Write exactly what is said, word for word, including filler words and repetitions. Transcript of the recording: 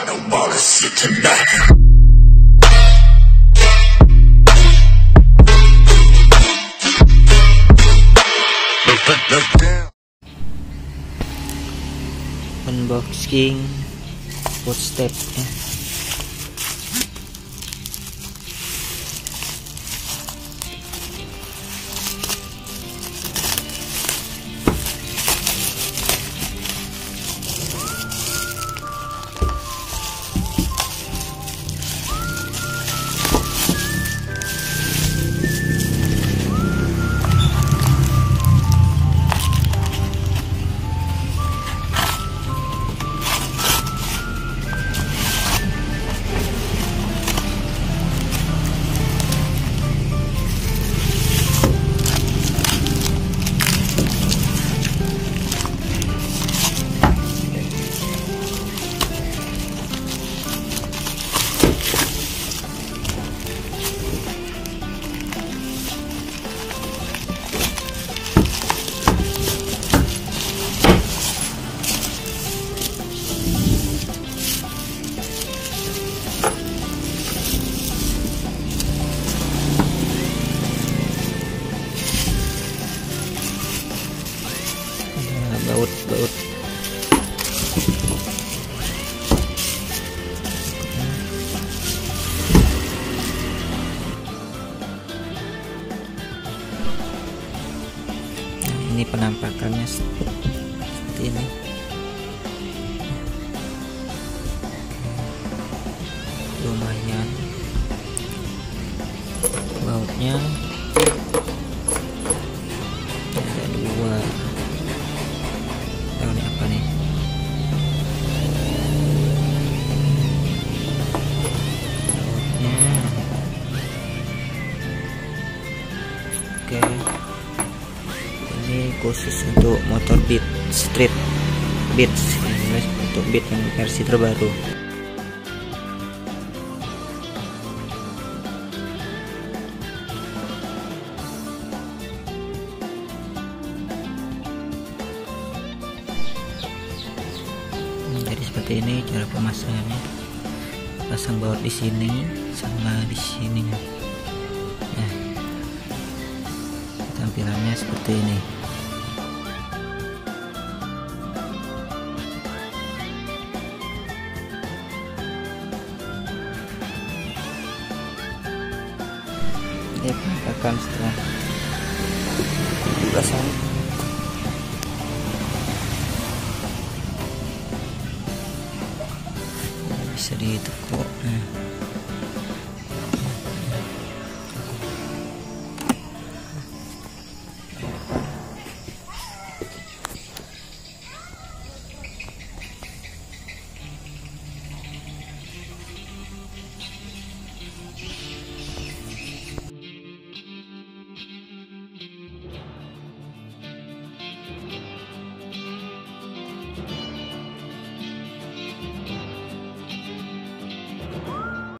I don't wanna sit tonight. Unboxing footstepnya. Baut-baut ini penampakannya seperti ini. Lumayan bautnya, ada dua. Oke, ini khusus untuk motor beat street, beat untuk beat yang versi terbaru. hmm, Jadi seperti ini cara pemasangannya. Pasang baut di sini sama di sini. Nah, tampilannya seperti ini. Ini penampakan setelah dipasang. Bisa ditekuk. Nah.